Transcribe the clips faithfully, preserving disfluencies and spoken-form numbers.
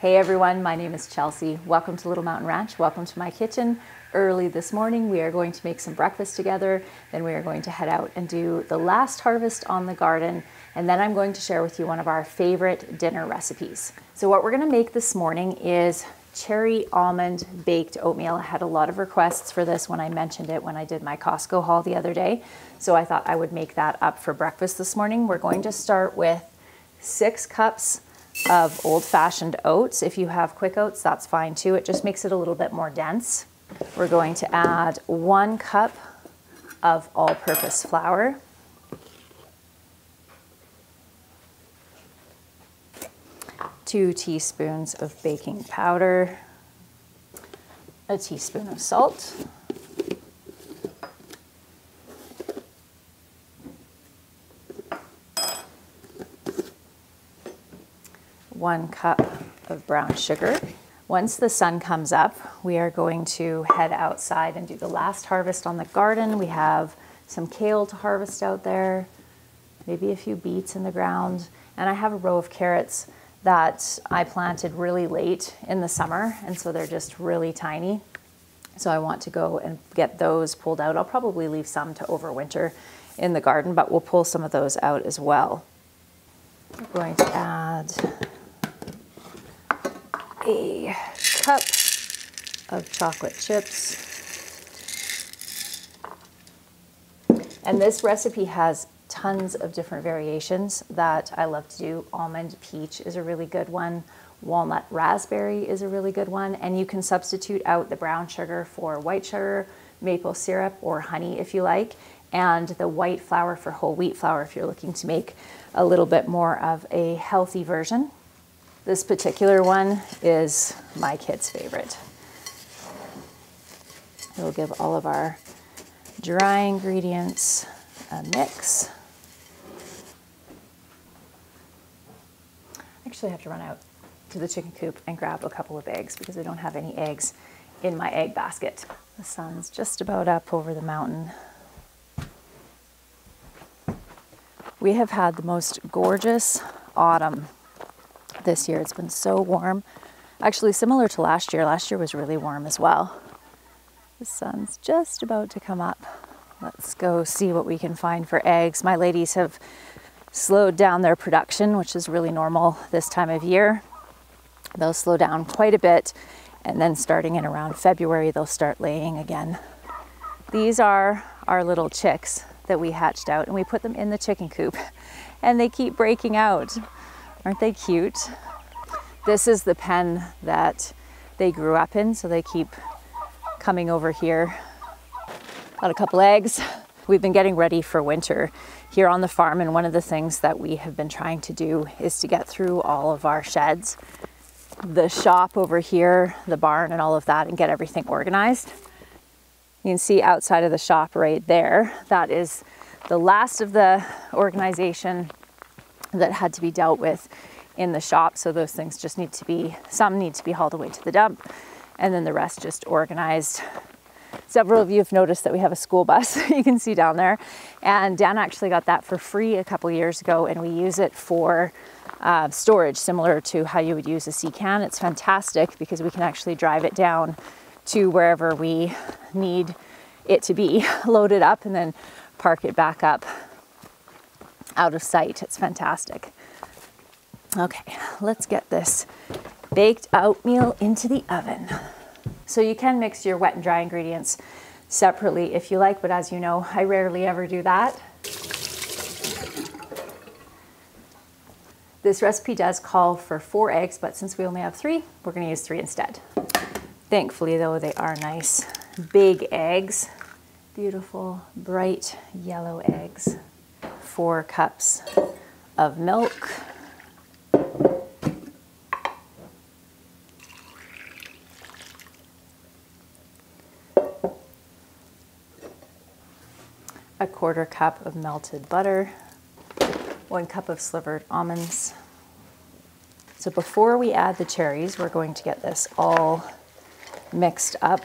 Hey everyone, my name is Chelsea. Welcome to Little Mountain Ranch. Welcome to my kitchen. Early this morning, we are going to make some breakfast together. Then we are going to head out and do the last harvest on the garden. And then I'm going to share with you one of our favorite dinner recipes. So what we're gonna make this morning is cherry almond baked oatmeal. I had a lot of requests for this when I mentioned it when I did my Costco haul the other day. So I thought I would make that up for breakfast this morning. We're going to start with six cups of old-fashioned oats. If you have quick oats, that's fine too. It just makes it a little bit more dense. We're going to add one cup of all-purpose flour. Two teaspoons of baking powder. A teaspoon of salt. One cup of brown sugar. Once the sun comes up, we are going to head outside and do the last harvest on the garden. We have some kale to harvest out there, maybe a few beets in the ground. And I have a row of carrots that I planted really late in the summer, and so they're just really tiny. So I want to go and get those pulled out. I'll probably leave some to overwinter in the garden, but we'll pull some of those out as well. We're going to add a cup of chocolate chips. And this recipe has tons of different variations that I love to do. Almond peach is a really good one. Walnut raspberry is a really good one. And you can substitute out the brown sugar for white sugar, maple syrup, or honey if you like, and the white flour for whole wheat flour if you're looking to make a little bit more of a healthy version. This particular one is my kids' favorite. We'll give all of our dry ingredients a mix. I actually have to run out to the chicken coop and grab a couple of eggs because I don't have any eggs in my egg basket. The sun's just about up over the mountain. We have had the most gorgeous autumn this year. It's been so warm. Actually, similar to last year. Last year was really warm as well. The sun's just about to come up. Let's go see what we can find for eggs. My ladies have slowed down their production, which is really normal this time of year. They'll slow down quite a bit, and then starting in around February, they'll start laying again. These are our little chicks that we hatched out, and we put them in the chicken coop, and they keep breaking out. Aren't they cute? This is the pen that they grew up in, so they keep coming over here. Got a couple eggs. We've been getting ready for winter here on the farm, and one of the things that we have been trying to do is to get through all of our sheds, the shop over here, the barn and all of that, and get everything organized. You can see outside of the shop right there, that is the last of the organization that had to be dealt with in the shop. So those things just need to be, some need to be hauled away to the dump, and then the rest just organized. Several of you have noticed that we have a school bus you can see down there, and Dan actually got that for free a couple years ago, and we use it for uh, storage, similar to how you would use a sea can. It's fantastic because we can actually drive it down to wherever we need it to be, load it up, and then park it back up out of sight. It's fantastic. Okay, let's get this baked oatmeal into the oven. So you can mix your wet and dry ingredients separately if you like, but as you know, I rarely ever do that. This recipe does call for four eggs, but since we only have three, we're going to use three instead. Thankfully though, they are nice big eggs. Beautiful, bright yellow eggs. Four cups of milk. A quarter cup of melted butter. One cup of slivered almonds. So before we add the cherries, we're going to get this all mixed up,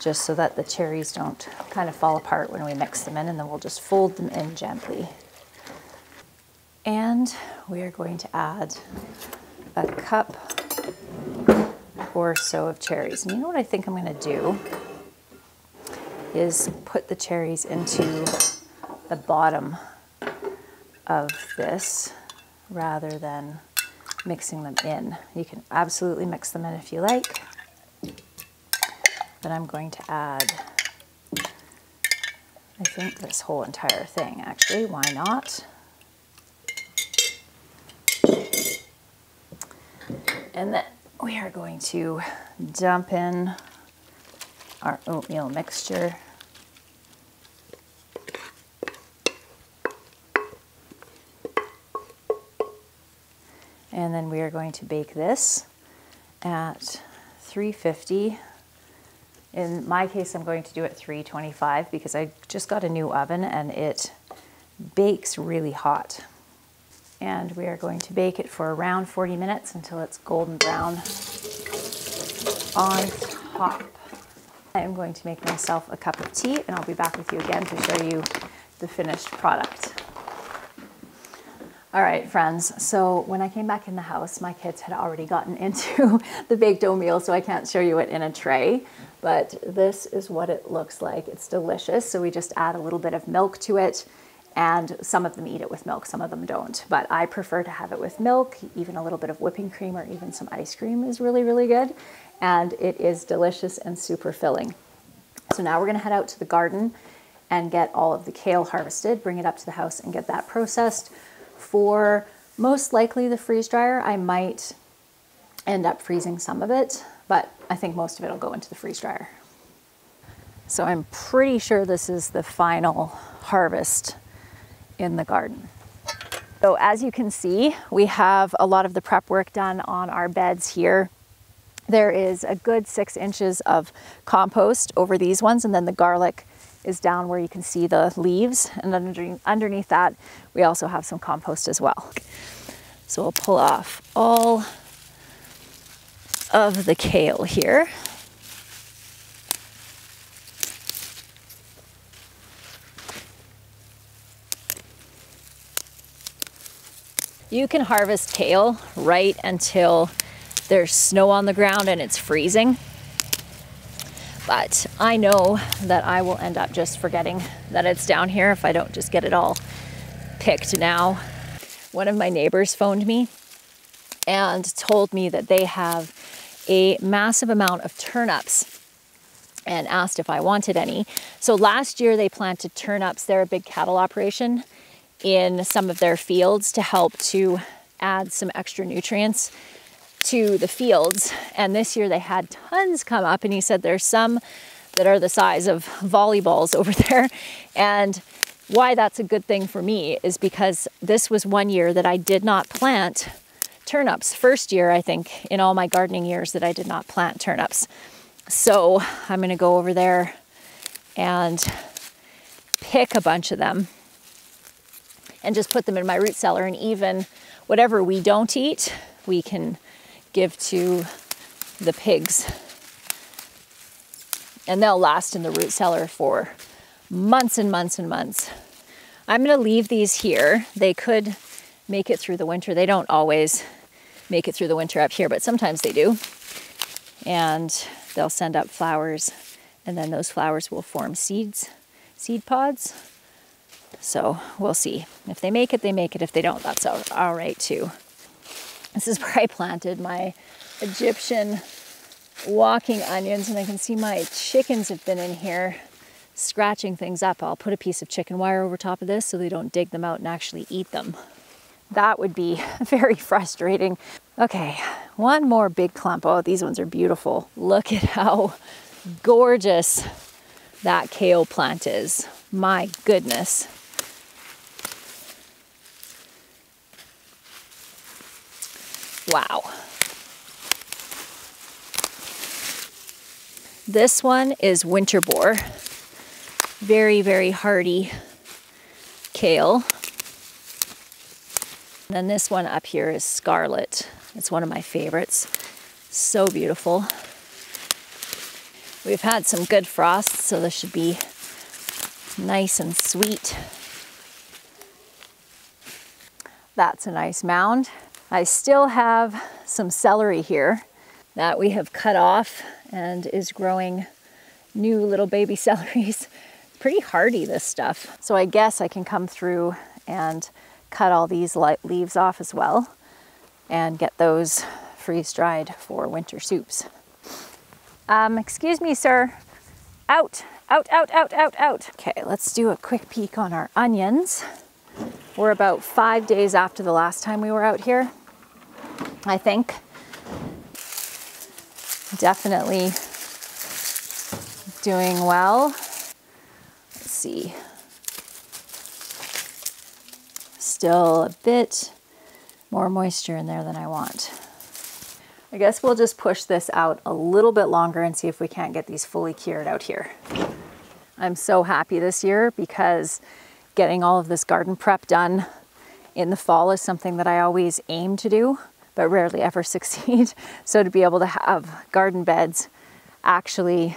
just so that the cherries don't kind of fall apart when we mix them in, and then we'll just fold them in gently. And we are going to add a cup or so of cherries. And you know what I think I'm gonna do is put the cherries into the bottom of this rather than mixing them in. You can absolutely mix them in if you like. Then I'm going to add, I think, this whole entire thing actually, why not? And then we are going to dump in our oatmeal mixture. And then we are going to bake this at three fifty. In my case, I'm going to do it three twenty-five because I just got a new oven and it bakes really hot. And we are going to bake it for around forty minutes until it's golden brown on top. I'm going to make myself a cup of tea and I'll be back with you again to show you the finished product. All right, friends, so when I came back in the house, my kids had already gotten into the baked oatmeal, so I can't show you it in a tray, but this is what it looks like. It's delicious, so we just add a little bit of milk to it. And some of them eat it with milk, some of them don't. But I prefer to have it with milk. Even a little bit of whipping cream or even some ice cream is really, really good. And it is delicious and super filling. So now we're gonna head out to the garden and get all of the kale harvested, bring it up to the house and get that processed for most likely the freeze dryer. I might end up freezing some of it, but I think most of it will go into the freeze dryer. So I'm pretty sure this is the final harvest in the garden. So as you can see, we have a lot of the prep work done on our beds here. There is a good six inches of compost over these ones, and then the garlic is down where you can see the leaves, and under, underneath that we also have some compost as well. So we'll pull off all of the kale here. You can harvest kale right until there's snow on the ground and it's freezing. But I know that I will end up just forgetting that it's down here if I don't just get it all picked now. One of my neighbors phoned me and told me that they have a massive amount of turnips and asked if I wanted any. So last year they planted turnips. They're a big cattle operation in some of their fields to help to add some extra nutrients to the fields. And this year they had tons come up, and he said there's some that are the size of volleyballs over there. And why that's a good thing for me is because this was one year that I did not plant turnips. First year, I think, in all my gardening years that I did not plant turnips. So I'm gonna go over there and pick a bunch of them and just put them in my root cellar, and even whatever we don't eat, we can give to the pigs. And they'll last in the root cellar for months and months and months. I'm gonna leave these here. They could make it through the winter. They don't always make it through the winter up here, but sometimes they do. And they'll send up flowers, and then those flowers will form seeds, seed pods. So we'll see. If they make it, they make it. If they don't, that's all, all right too. This is where I planted my Egyptian walking onions, and I can see my chickens have been in here scratching things up. I'll put a piece of chicken wire over top of this so they don't dig them out and actually eat them. That would be very frustrating. Okay, one more big clump. Oh, these ones are beautiful. Look at how gorgeous that kale plant is. My goodness. Wow. This one is Winterbor. Very, very hardy kale. And then this one up here is Scarlet. It's one of my favorites. So beautiful. We've had some good frosts, so this should be nice and sweet. That's a nice mound. I still have some celery here. that we have cut off and is growing new little baby celeries. It's pretty hardy, this stuff. So I guess I can come through and cut all these light leaves off as well and get those freeze-dried for winter soups. Um, excuse me, sir. Out, out, out, out, out, out. Okay, let's do a quick peek on our onions. We're about five days after the last time we were out here, I think. Definitely doing well. Let's see. Still a bit more moisture in there than I want. I guess we'll just push this out a little bit longer and see if we can't get these fully cured out here. I'm so happy this year because getting all of this garden prep done in the fall is something that I always aim to do, but rarely ever succeed. So to be able to have garden beds actually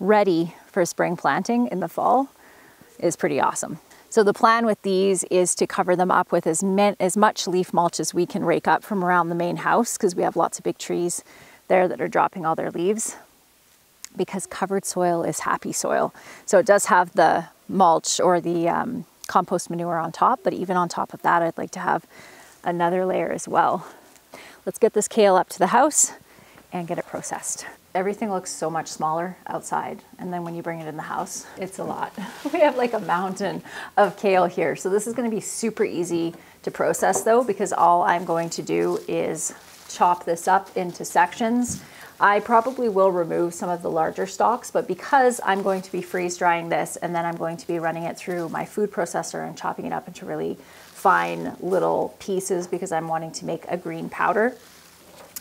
ready for spring planting in the fall is pretty awesome. So the plan with these is to cover them up with as, as much leaf mulch as we can rake up from around the main house, because we have lots of big trees there that are dropping all their leaves, because covered soil is happy soil. So it does have the mulch or the um, compost manure on top, but even on top of that, I'd like to have another layer as well. Let's get this kale up to the house and get it processed. Everything looks so much smaller outside, and then when you bring it in the house, it's a lot. We have like a mountain of kale here. So this is going to be super easy to process though, because all I'm going to do is chop this up into sections. I probably will remove some of the larger stalks, but because I'm going to be freeze drying this and then I'm going to be running it through my food processor and chopping it up into really fine little pieces because I'm wanting to make a green powder,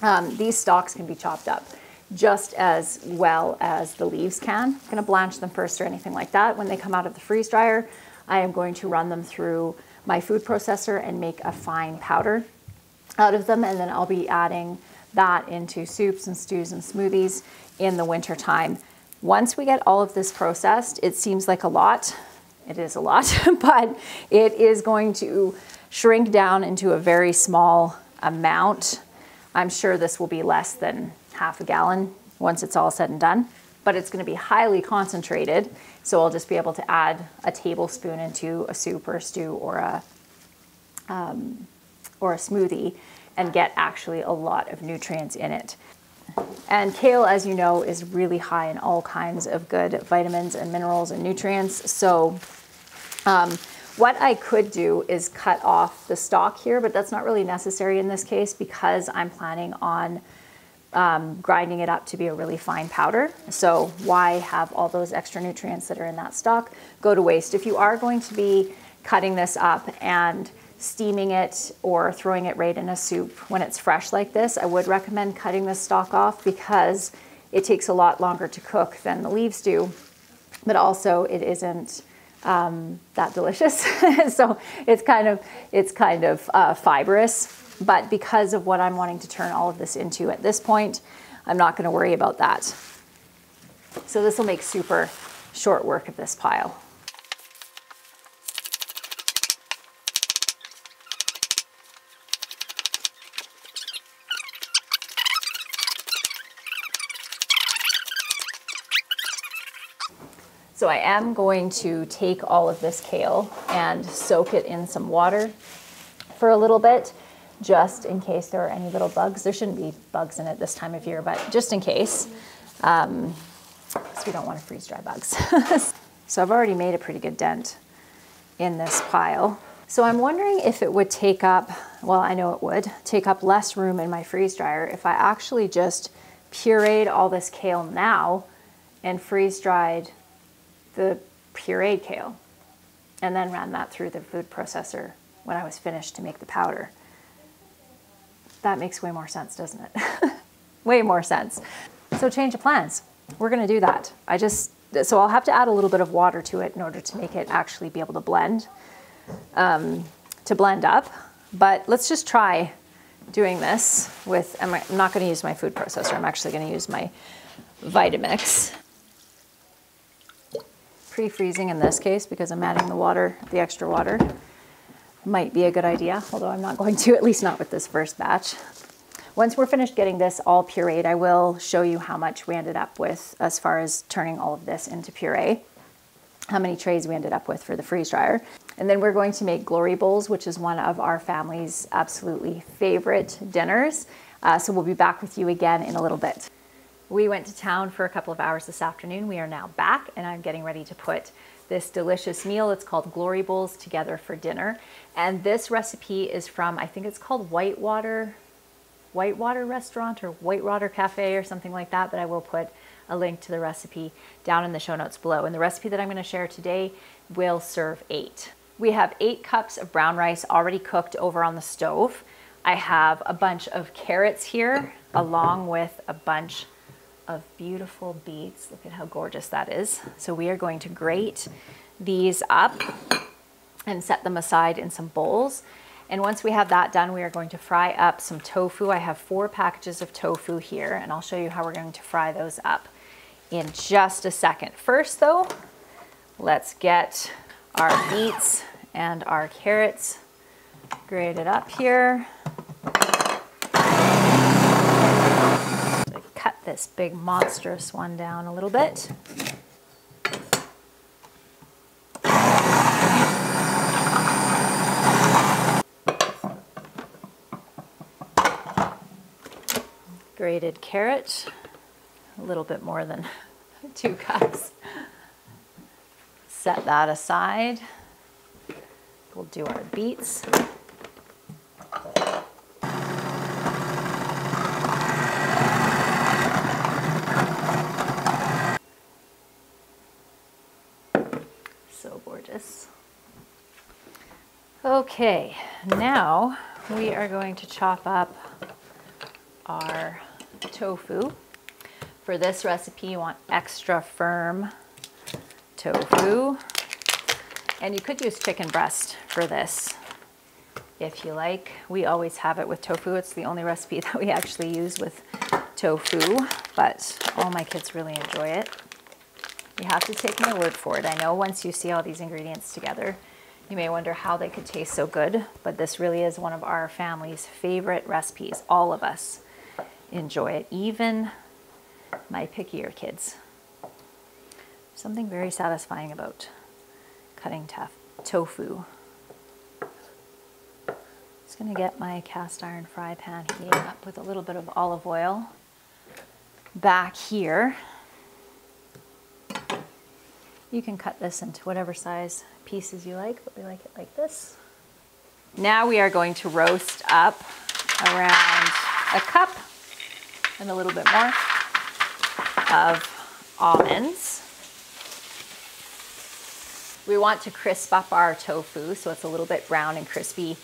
um, these stalks can be chopped up just as well as the leaves can. I'm gonna blanch them first or anything like that. When they come out of the freeze dryer, I am going to run them through my food processor and make a fine powder out of them. And then I'll be adding that into soups and stews and smoothies in the winter time. Once we get all of this processed, it seems like a lot. It is a lot, but it is going to shrink down into a very small amount. I'm sure this will be less than half a gallon once it's all said and done, but it's going to be highly concentrated. So I'll just be able to add a tablespoon into a soup or a stew or a, um, or a smoothie and get actually a lot of nutrients in it. And kale, as you know, is really high in all kinds of good vitamins and minerals and nutrients. So um, what I could do is cut off the stalk here, but that's not really necessary in this case because I'm planning on Um, grinding it up to be a really fine powder. So why have all those extra nutrients that are in that stock go to waste? If you are going to be cutting this up and steaming it or throwing it right in a soup when it's fresh like this, I would recommend cutting this stalk off because it takes a lot longer to cook than the leaves do, but also it isn't um, that delicious. So it's kind of, it's kind of uh, fibrous. But because of what I'm wanting to turn all of this into at this point, I'm not going to worry about that. So this will make super short work of this pile. So I am going to take all of this kale and soak it in some water for a little bit, just in case there are any little bugs. There shouldn't be bugs in it this time of year, but just in case, um, because we don't want to freeze dry bugs. So I've already made a pretty good dent in this pile. So I'm wondering if it would take up, well, I know it would, take up less room in my freeze dryer if I actually just pureed all this kale now and freeze dried the pureed kale and then ran that through the food processor when I was finished to make the powder. That makes way more sense, doesn't it? Way more sense. So change of plans. We're gonna do that. I just, so I'll have to add a little bit of water to it in order to make it actually be able to blend, um, to blend up. But let's just try doing this with, I'm not gonna use my food processor. I'm actually gonna use my Vitamix. Pre-freezing in this case because I'm adding the water, the extra water. Might be a good idea, although I'm not going to, at least not with this first batch. Once we're finished getting this all pureed, I will show you how much we ended up with as far as turning all of this into puree, how many trays we ended up with for the freeze dryer. And then we're going to make Glory Bowls, which is one of our family's absolutely favorite dinners. Uh, so we'll be back with you again in a little bit. We went to town for a couple of hours this afternoon. We are now back and I'm getting ready to put this delicious meal, it's called Glory Bowls, together for dinner. And this recipe is from, I think it's called Whitewater, Whitewater Restaurant or Whitewater Cafe or something like that, but I will put a link to the recipe down in the show notes below. And the recipe that I'm gonna share today will serve eight. We have eight cups of brown rice already cooked over on the stove. I have a bunch of carrots here, along with a bunch of beautiful beets. Look at how gorgeous that is. So we are going to grate these up and set them aside in some bowls. And once we have that done, we are going to fry up some tofu. I have four packages of tofu here, and I'll show you how we're going to fry those up in just a second. First though, let's get our beets and our carrots grated up here. Cut this big monstrous one down a little bit. Grated carrot, a little bit more than two cups. Set that aside. We'll do our beets. So gorgeous. Okay, now we are going to chop up our tofu. For this recipe, you want extra firm tofu. And you could use chicken breast for this if you like. We always have it with tofu. It's the only recipe that we actually use with tofu, but all my kids really enjoy it. You have to take my word for it. I know once you see all these ingredients together, you may wonder how they could taste so good, but this really is one of our family's favorite recipes. All of us enjoy it, even my pickier kids. Something very satisfying about cutting tofu. Just gonna get my cast iron fry pan heating up with a little bit of olive oil back here. You can cut this into whatever size pieces you like, but we like it like this. Now we are going to roast up around a cup and a little bit more of almonds. We want to crisp up our tofu so it's a little bit brown and crispy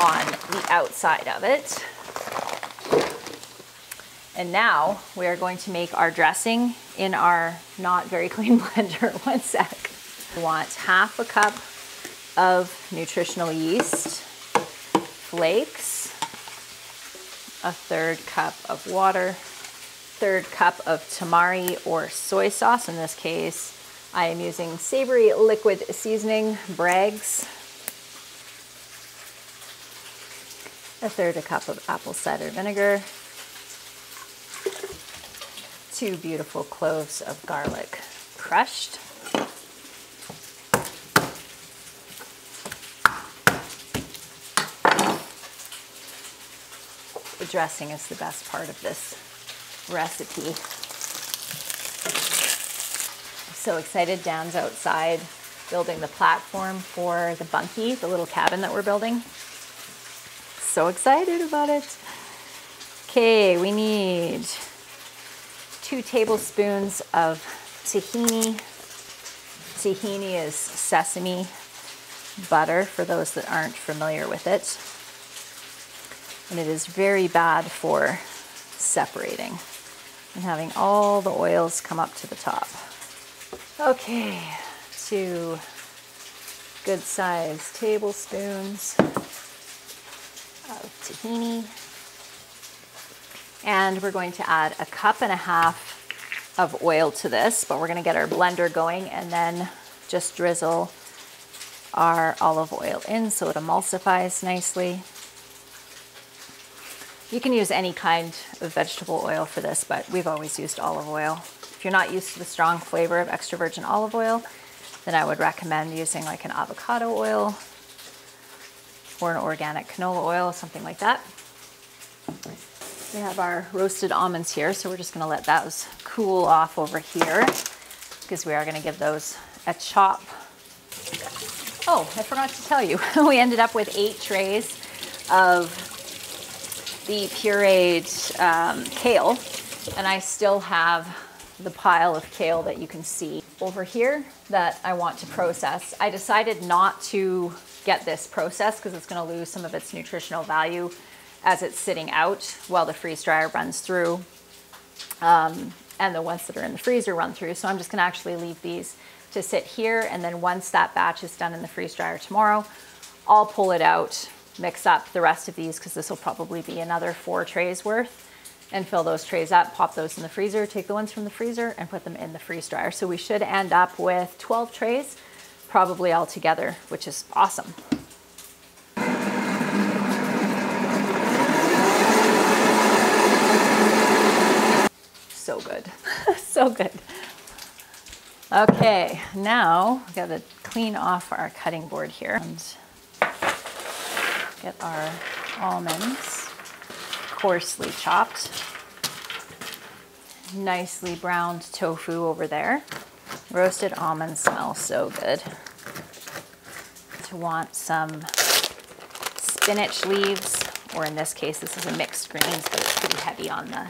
on the outside of it. And now we are going to make our dressing in our not very clean blender. One sec. We want half a cup of nutritional yeast flakes, a third cup of water, third cup of tamari or soy sauce. In this case, I am using savory liquid seasoning, Bragg's. A third a cup of apple cider vinegar. Two beautiful cloves of garlic crushed. The dressing is the best part of this recipe. So excited, Dan's outside building the platform for the bunkie, the little cabin that we're building. So excited about it. Okay, we need two tablespoons of tahini. Tahini is sesame butter for those that aren't familiar with it. And it is very bad for separating and having all the oils come up to the top. Okay, two good sized tablespoons of tahini. And we're going to add a cup and a half of oil to this, but we're gonna get our blender going and then just drizzle our olive oil in so it emulsifies nicely. You can use any kind of vegetable oil for this, but we've always used olive oil. If you're not used to the strong flavor of extra virgin olive oil, then I would recommend using like an avocado oil or an organic canola oil, something like that. We have our roasted almonds here, so we're just gonna let those cool off over here because we are gonna give those a chop. Oh, I forgot to tell you, we ended up with eight trays of the pureed um, kale, and I still have the pile of kale that you can see over here that I want to process. I decided not to get this processed because it's gonna lose some of its nutritional value as it's sitting out while the freeze dryer runs through, um, and the ones that are in the freezer run through. So I'm just gonna actually leave these to sit here, and then once that batch is done in the freeze dryer tomorrow, I'll pull it out, mix up the rest of these because this will probably be another four trays worth, and fill those trays up, pop those in the freezer, take the ones from the freezer and put them in the freeze dryer. So we should end up with twelve trays probably all together, which is awesome. So good, so good. Okay, now we gotta clean off our cutting board here and get our almonds coarsely chopped. Nicely browned tofu over there. Roasted almonds smell so good. To want some spinach leaves, or in this case, this is a mixed green, so it's pretty heavy on the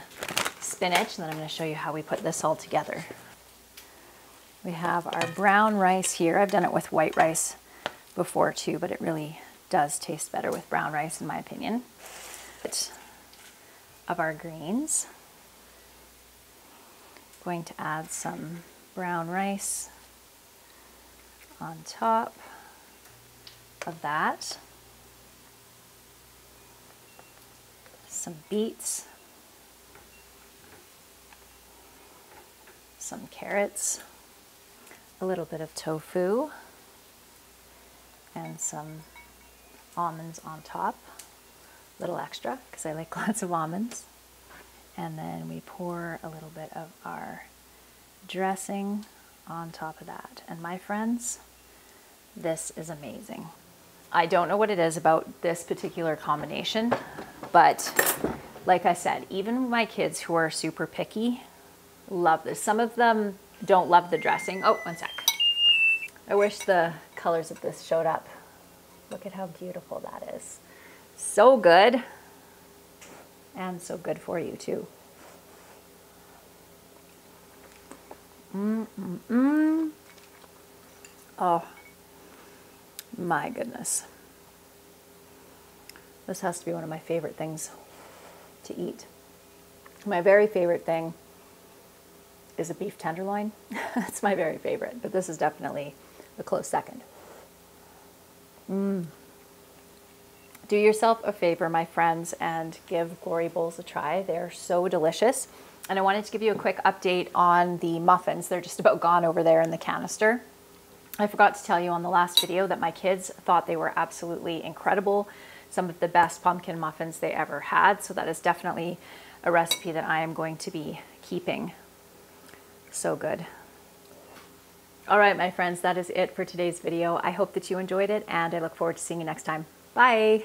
spinach. And then I'm gonna show you how we put this all together. We have our brown rice here. I've done it with white rice before too, but it really does taste better with brown rice in my opinion. Bit of our greens. Going to add some brown rice on top of that. Some beets. Some carrots. A little bit of tofu and some almonds on top, a little extra because I like lots of almonds. And then we pour a little bit of our dressing on top of that. And my friends, this is amazing. I don't know what it is about this particular combination, but like I said, even my kids who are super picky love this. Some of them don't love the dressing. Oh, one sec. I wish the colors of this showed up. Look at how beautiful that is. So good. And so good for you too. Mm-mm-mm. Oh, my goodness. This has to be one of my favorite things to eat. My very favorite thing is a beef tenderloin. That's my very favorite, but this is definitely a close second. Mm. Do yourself a favor, my friends, and give Glory Bowls a try. They're so delicious. And I wanted to give you a quick update on the muffins. They're just about gone over there in the canister. I forgot to tell you on the last video that my kids thought they were absolutely incredible. Some of the best pumpkin muffins they ever had. So that is definitely a recipe that I am going to be keeping. So good. All right, my friends, that is it for today's video. I hope that you enjoyed it, and I look forward to seeing you next time. Bye.